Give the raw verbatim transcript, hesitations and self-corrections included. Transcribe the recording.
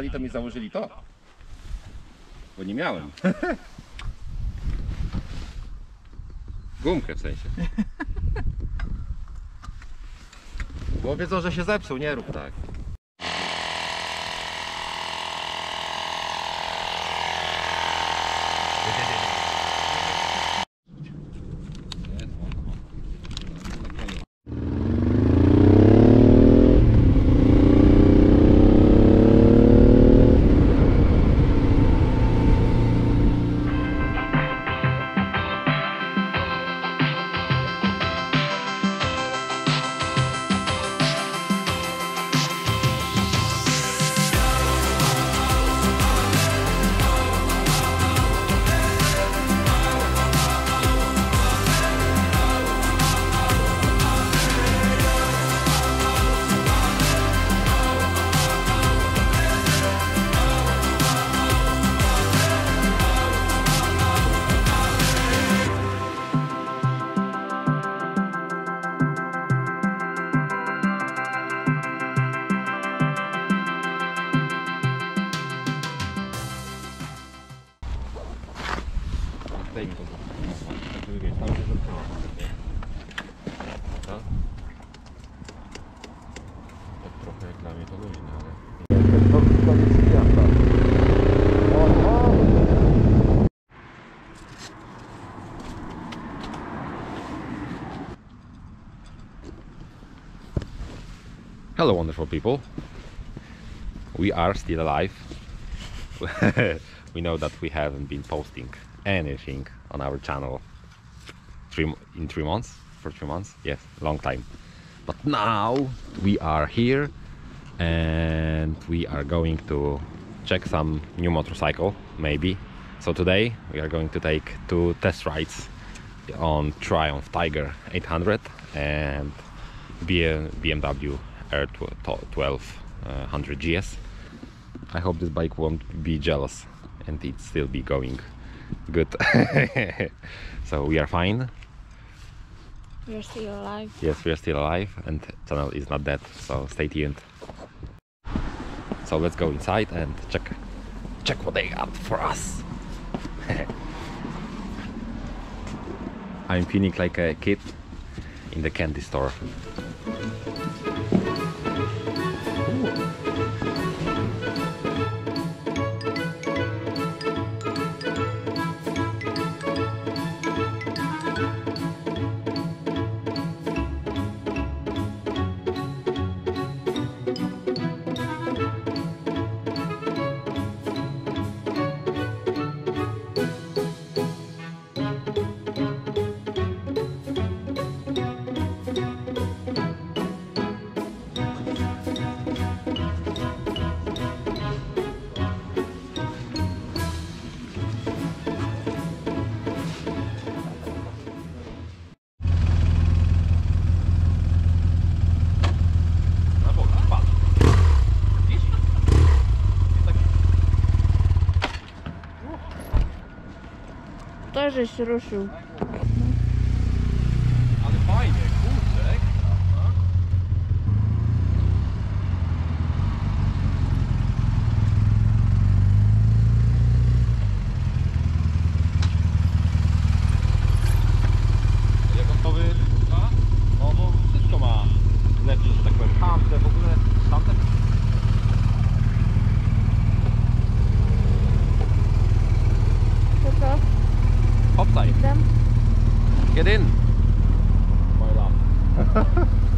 dali, to mi założyli to, bo nie miałem. Gumkę w sensie. Bo wiedzą, że się zepsuł, nie rób tak. Hello wonderful people, we are still alive. We know that we haven't been posting anything on our channel three, in three months, for three months, yes, long time. But now we are here and we are going to check some new motorcycle, maybe. So today we are going to take two test rides on Triumph Tiger eight hundred and B M W R twelve hundred G S. I hope this bike won't be jealous and it still be going good. So we are fine. We are still alive. Yes, we are still alive and channel is not dead, so stay tuned. So let's go inside and check check what they got for us. I'm feeling like a kid in the candy store. Żeś ruszył. Ale fajnie, kurczę. Jak on to wyrywa? No bo wszystko ma lepsze, że tak powiem, tamte w ogóle, tamte. Co to? Hoppla. Get in. My love.